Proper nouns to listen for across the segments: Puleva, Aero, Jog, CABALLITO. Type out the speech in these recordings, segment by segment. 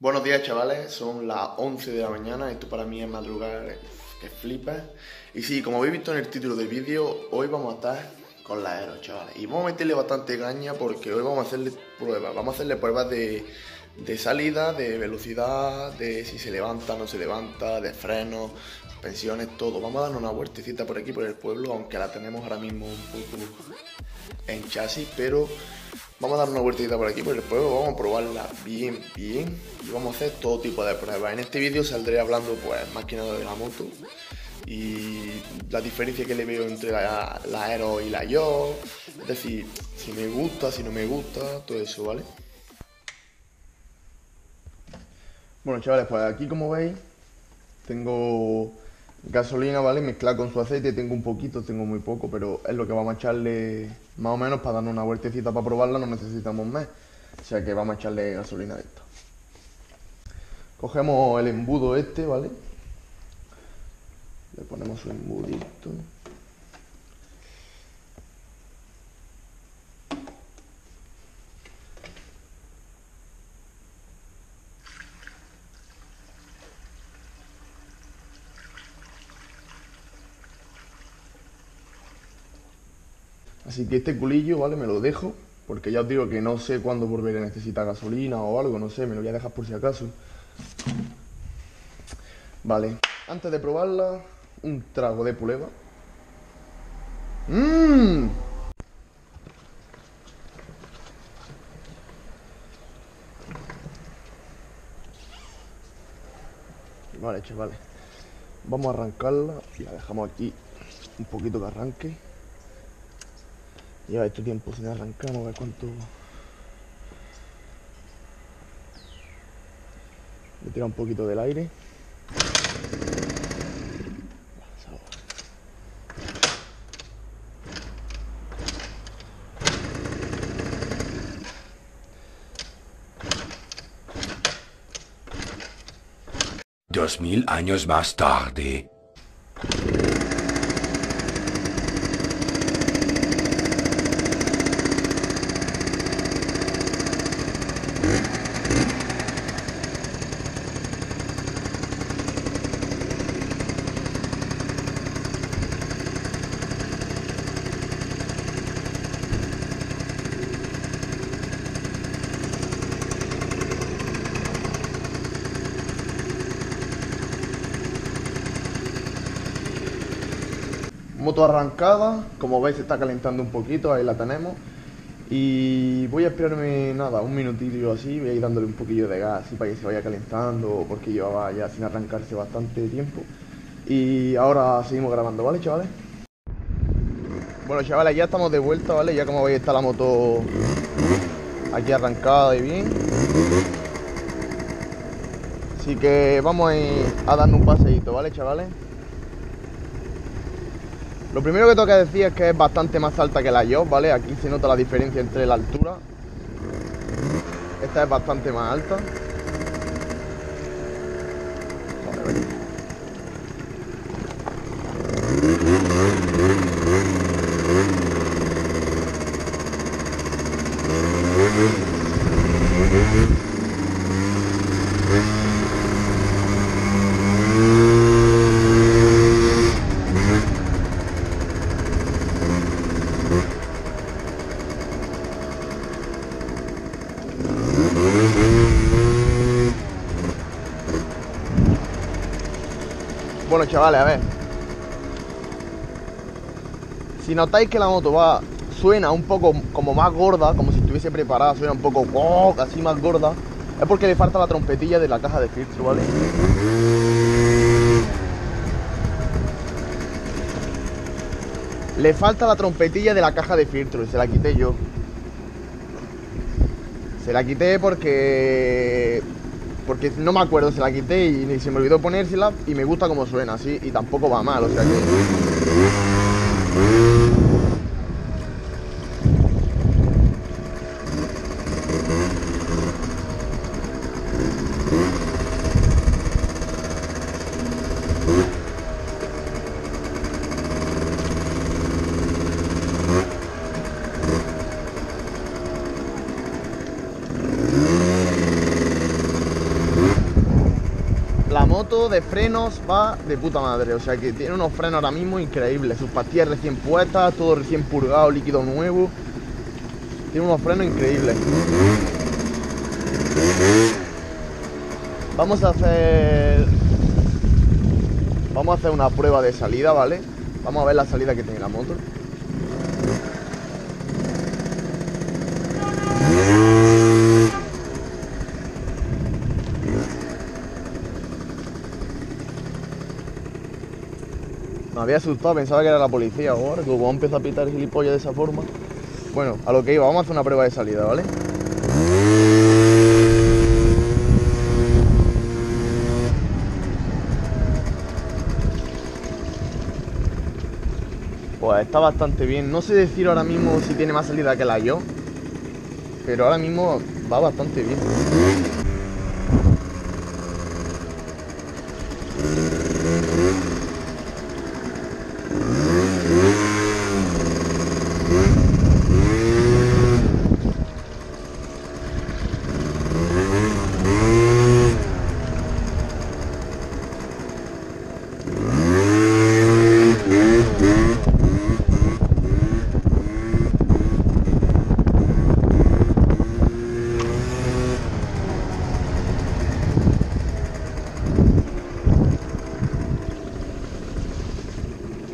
Buenos días, chavales, son las 11 de la mañana, esto para mí es madrugar que flipas. Y sí, como habéis visto en el título del vídeo, hoy vamos a estar con la Aero, chavales. Y vamos a meterle bastante caña porque hoy vamos a hacerle pruebas de salida, de velocidad, de si se levanta, no se levanta, de frenos, suspensiones, todo. Vamos a darnos una vueltecita por aquí, por el pueblo, aunque la tenemos ahora mismo un poco en chasis, pero vamos a dar una vueltita por aquí, por el pueblo, vamos a probarla bien y vamos a hacer todo tipo de pruebas. En este vídeo saldré hablando pues más que nada de la moto y la diferencia que le veo entre la Aero y la Jog, es decir, si me gusta, si no me gusta, todo eso, ¿vale? Bueno, chavales, pues aquí como veis tengo gasolina, ¿vale? Mezclada con su aceite, tengo un poquito, tengo muy poco, pero es lo que vamos a echarle más o menos para darnos una vueltecita para probarla, no necesitamos más. O sea que vamos a echarle gasolina de esto. Cogemos el embudo este, ¿vale? Le ponemos su embudito. Así que este culillo, ¿vale? Me lo dejo, porque ya os digo que no sé cuándo volveré a necesitar gasolina o algo, no sé, me lo voy a dejar por si acaso. Vale, antes de probarla, un trago de Puleva. ¡Mmm! Vale, chavales, vamos a arrancarla y la dejamos aquí un poquito que arranque. Lleva este tiempo sin arrancar, vamos a ver cuánto. Le tira un poquito del aire. Dos mil años más tarde. Moto arrancada, como veis se está calentando un poquito, ahí la tenemos. Y voy a esperarme nada, un minutillo así, voy a ir dándole un poquillo de gas así para que se vaya calentando, porque llevaba ya sin arrancarse bastante tiempo. Y ahora seguimos grabando, ¿vale, chavales? Bueno, chavales, ya estamos de vuelta, ¿vale? Ya como veis está la moto aquí arrancada y bien. Así que vamos a ir a darnos un paseíto, ¿vale, chavales? Lo primero que tengo que decir es que es bastante más alta que la Jog, ¿vale? Aquí se nota la diferencia entre la altura. Esta es bastante más alta. Bueno, chavales, a ver, si notáis que la moto va, suena un poco como más gorda, como si estuviese preparada, suena un poco así más gorda, es porque le falta la trompetilla de la caja de filtro, ¿vale? Le falta la trompetilla de la caja de filtro y se la quité yo. Se la quité porque no me acuerdo, se la quité y se me olvidó ponérsela y me gusta como suena así y tampoco va mal, o sea que... moto de frenos va de puta madre, o sea que tiene unos frenos ahora mismo increíbles, sus pastillas recién puestas, todo recién purgado, líquido nuevo, tiene unos frenos increíbles. Vamos a hacer una prueba de salida, ¿vale? Vamos a ver la salida que tiene la moto. Me había asustado, pensaba que era la policía. Ahora, como empieza a pitar gilipollas de esa forma. Bueno, a lo que iba, vamos a hacer una prueba de salida, ¿vale? Pues está bastante bien. No sé decir ahora mismo si tiene más salida que la Jog, pero ahora mismo va bastante bien.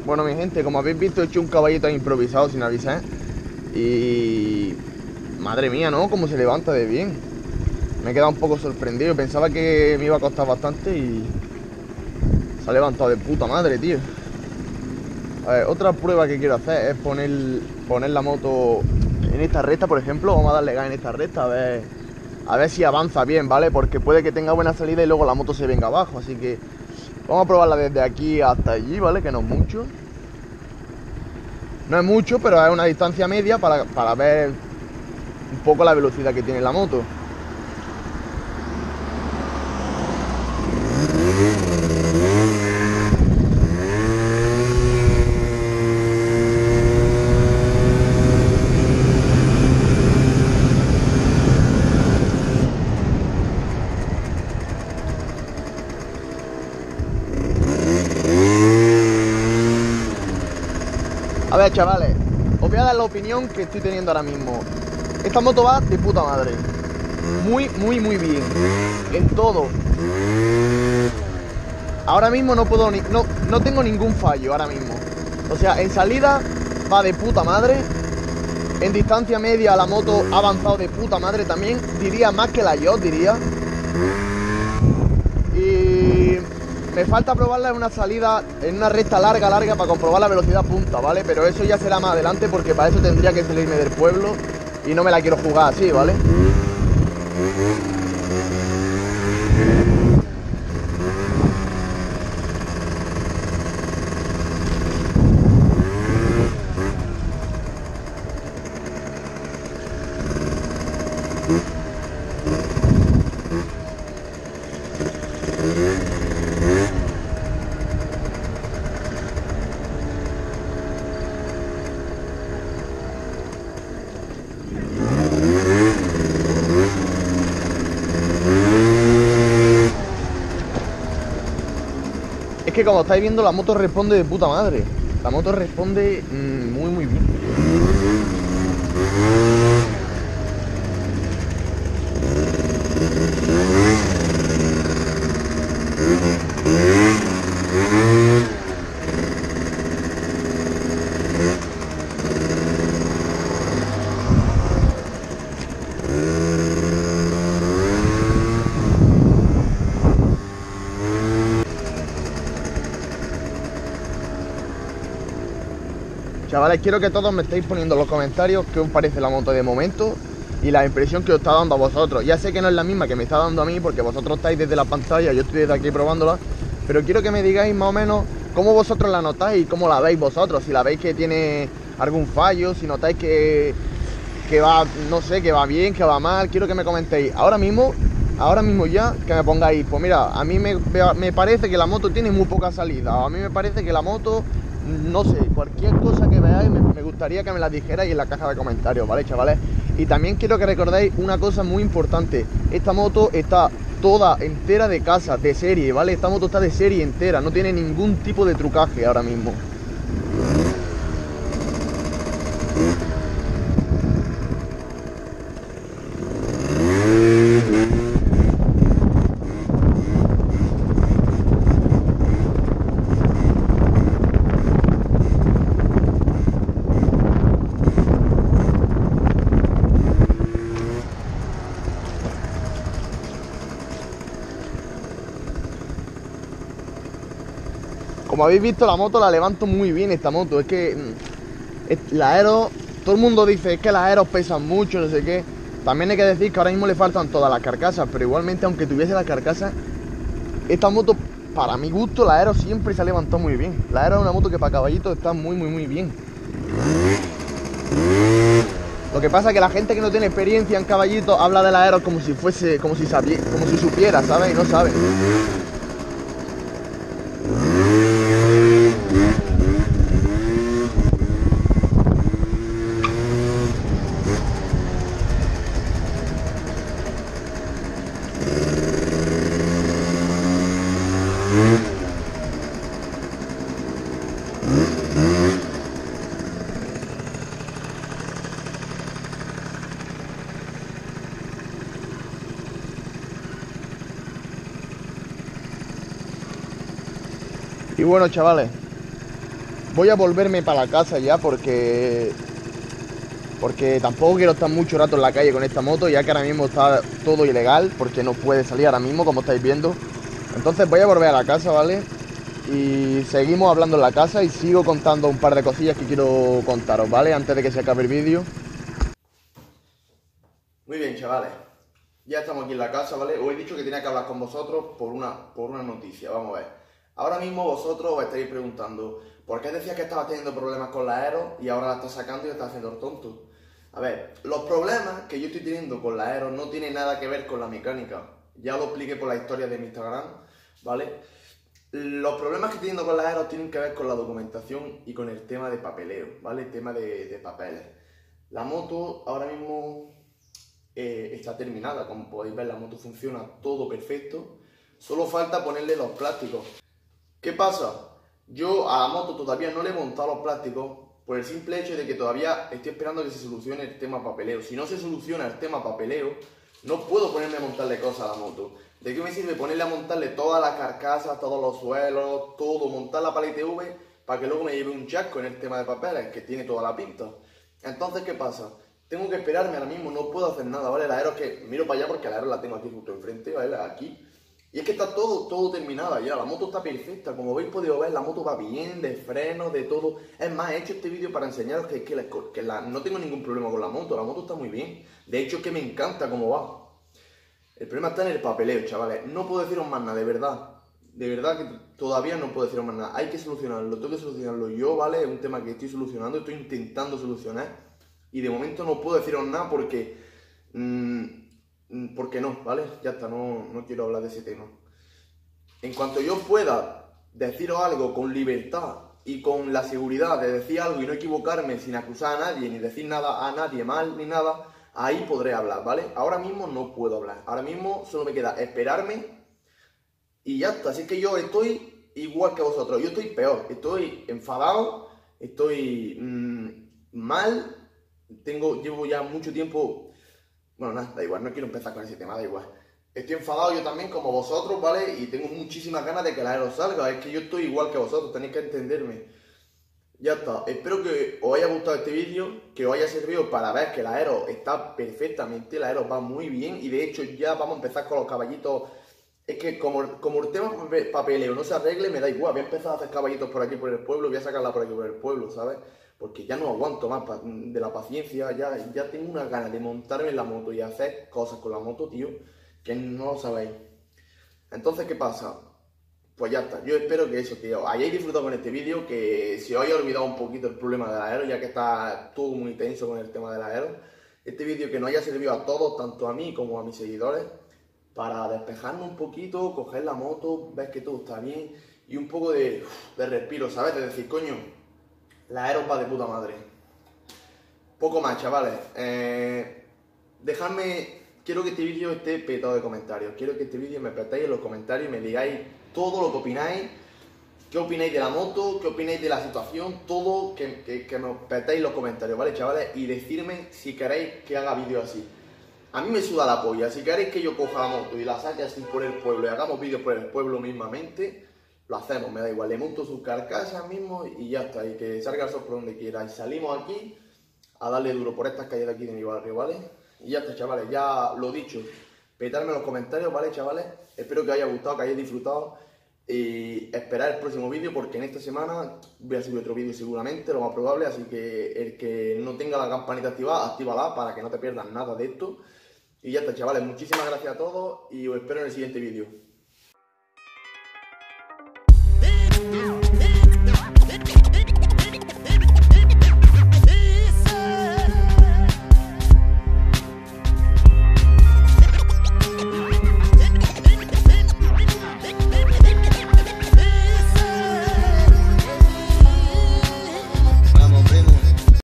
Bueno, mi gente, como habéis visto, he hecho un caballito improvisado sin avisar. Y... madre mía, ¿no? Cómo se levanta de bien. Me he quedado un poco sorprendido. Pensaba que me iba a costar bastante y... se ha levantado de puta madre, tío. A ver, otra prueba que quiero hacer es poner la moto en esta recta, por ejemplo. Vamos a darle gas en esta recta, a ver si avanza bien, ¿vale? Porque puede que tenga buena salida y luego la moto se venga abajo, así que... vamos a probarla desde aquí hasta allí, ¿vale? Que no es mucho. No es mucho, pero es una distancia media para ver un poco la velocidad que tiene la moto. A ver, chavales, os voy a dar la opinión que estoy teniendo ahora mismo. Esta moto va de puta madre. Muy, muy, muy bien. En todo. Ahora mismo no puedo ni... no tengo ningún fallo ahora mismo. O sea, en salida va de puta madre. En distancia media la moto ha avanzado de puta madre también. Diría más que la Jog, diría. Y... me falta probarla en una salida, en una recta larga para comprobar la velocidad punta, ¿vale? Pero eso ya será más adelante porque para eso tendría que salirme del pueblo y no me la quiero jugar así, ¿vale? Es que como estáis viendo, la moto responde de puta madre. La moto responde muy, muy bien. Chavales, quiero que todos me estéis poniendo en los comentarios qué os parece la moto de momento y la impresión que os está dando a vosotros. Ya sé que no es la misma que me está dando a mí porque vosotros estáis desde la pantalla, yo estoy desde aquí probándola, pero quiero que me digáis más o menos cómo vosotros la notáis y cómo la veis vosotros, si la veis que tiene algún fallo, si notáis que va, no sé, que va bien, que va mal. Quiero que me comentéis ahora mismo ya, que me pongáis, pues mira, a mí me parece que la moto tiene muy poca salida, o a mí me parece que la moto... no sé, cualquier cosa que veáis me gustaría que me la dijerais en la caja de comentarios, ¿vale, chavales? Y también quiero que recordéis una cosa muy importante. Esta moto está toda entera de casa, de serie, ¿vale? Esta moto está de serie entera, no tiene ningún tipo de trucaje ahora mismo. Como habéis visto, la moto la levanto muy bien, esta moto. Es que la Aero, todo el mundo dice, es que las Aeros pesan mucho, no sé qué. También hay que decir que ahora mismo le faltan todas las carcasas, pero igualmente, aunque tuviese las carcasas, esta moto, para mi gusto, la Aero siempre se ha levantado muy bien. La Aero es una moto que para caballito está muy bien. Lo que pasa es que la gente que no tiene experiencia en caballito habla de la Aero como si fuese, como si supiera, ¿sabes? Y no sabe. Y bueno, chavales, voy a volverme para la casa ya porque tampoco quiero estar mucho rato en la calle con esta moto, ya que ahora mismo está todo ilegal, porque no puede salir ahora mismo, como estáis viendo. Entonces voy a volver a la casa, ¿vale? Y seguimos hablando en la casa y sigo contando un par de cosillas que quiero contaros, ¿vale? Antes de que se acabe el vídeo. Muy bien, chavales. Ya estamos aquí en la casa, ¿vale? Os he dicho que tenía que hablar con vosotros por una noticia, vamos a ver. Ahora mismo vosotros os estaréis preguntando, ¿por qué decías que estabas teniendo problemas con la Aero y ahora la estás sacando y estás haciendo el tonto? A ver, los problemas que yo estoy teniendo con la Aero no tienen nada que ver con la mecánica. Ya lo expliqué por la historia de mi Instagram, ¿vale? Los problemas que estoy teniendo con la Aero tienen que ver con la documentación y con el tema de papeleo, ¿vale? El tema de papeles. La moto ahora mismo está terminada, como podéis ver la moto funciona todo perfecto. Solo falta ponerle los plásticos. ¿Qué pasa? Yo a la moto todavía no le he montado los plásticos por el simple hecho de que todavía estoy esperando que se solucione el tema papeleo. Si no se soluciona el tema papeleo, no puedo ponerme a montarle cosas a la moto. ¿De qué me sirve ponerle a montarle todas las carcasas, todos los suelos, todo, montarla para la ITV para que luego me lleve un chasco en el tema de papeles, que tiene toda la pinta? Entonces, ¿qué pasa? Tengo que esperarme ahora mismo, no puedo hacer nada, ¿vale? La Aero es que miro para allá porque la Aero la tengo aquí justo enfrente, ¿vale? Aquí. Y es que está todo terminada ya, la moto está perfecta, como habéis podido ver la moto va bien, de frenos, de todo. Es más, he hecho este vídeo para enseñaros que no tengo ningún problema con la moto está muy bien. De hecho es que me encanta cómo va. El problema está en el papeleo, chavales, no puedo deciros más nada, de verdad. De verdad que todavía no puedo deciros más nada, hay que solucionarlo, tengo que solucionarlo yo, ¿vale? Es un tema que estoy solucionando, estoy intentando solucionar. Y de momento no puedo deciros nada porque... porque no, ¿vale? Ya está, no quiero hablar de ese tema. En cuanto yo pueda deciros algo con libertad y con la seguridad de decir algo y no equivocarme sin acusar a nadie, ni decir nada a nadie mal, ni nada, ahí podré hablar, ¿vale? Ahora mismo no puedo hablar. Ahora mismo solo me queda esperarme y ya está. Así que yo estoy igual que vosotros. Yo estoy peor. Estoy enfadado, estoy mal. Llevo ya mucho tiempo... Bueno, nada, da igual, no quiero empezar con ese tema, da igual. Estoy enfadado yo también como vosotros, ¿vale? Y tengo muchísimas ganas de que la Aero salga. Es que yo estoy igual que vosotros, tenéis que entenderme. Ya está, espero que os haya gustado este vídeo, que os haya servido para ver que la Aero está perfectamente, la Aero va muy bien. Y de hecho ya vamos a empezar con los caballitos. Es que como el tema papeleo no se arregle, me da igual. Voy a empezar a hacer caballitos por aquí por el pueblo, voy a sacarla por aquí por el pueblo, ¿sabes? Porque ya no aguanto más de la paciencia, ya tengo unas ganas de montarme en la moto y hacer cosas con la moto, tío, que no lo sabéis. Entonces, ¿qué pasa? Pues ya está, yo espero que eso, tío, hayáis disfrutado con este vídeo, que se os haya olvidado un poquito el problema de la Aero, ya que está todo muy tenso con el tema de la Aero. Este vídeo que nos haya servido a todos, tanto a mí como a mis seguidores, para despejarnos un poquito, coger la moto, ver que todo está bien, y un poco de respiro, ¿sabes? De decir, coño... La Aero va de puta madre. Poco más, chavales. Dejadme quiero que este vídeo esté petado de comentarios. Quiero que este vídeo me petáis en los comentarios y me digáis todo lo que opináis. ¿Qué opináis de la moto? ¿Qué opináis de la situación? Todo, que nos petáis los comentarios, ¿vale, chavales? Y decirme si queréis que haga vídeos así. A mí me suda la polla. Si queréis que yo coja la moto y la saque así por el pueblo y hagamos vídeos por el pueblo mismamente, lo hacemos, me da igual. Le monto sus carcasas mismo y ya está. Y que salga el sol por donde quiera. Y salimos aquí a darle duro por estas calles de aquí de mi barrio, ¿vale? Y ya está, chavales. Ya lo dicho. Petadme en los comentarios, ¿vale, chavales? Espero que os haya gustado, que hayáis disfrutado. Y esperar el próximo vídeo, porque en esta semana voy a subir otro vídeo seguramente, lo más probable. Así que el que no tenga la campanita activada, actívala para que no te pierdas nada de esto. Y ya está, chavales, muchísimas gracias a todos y os espero en el siguiente vídeo.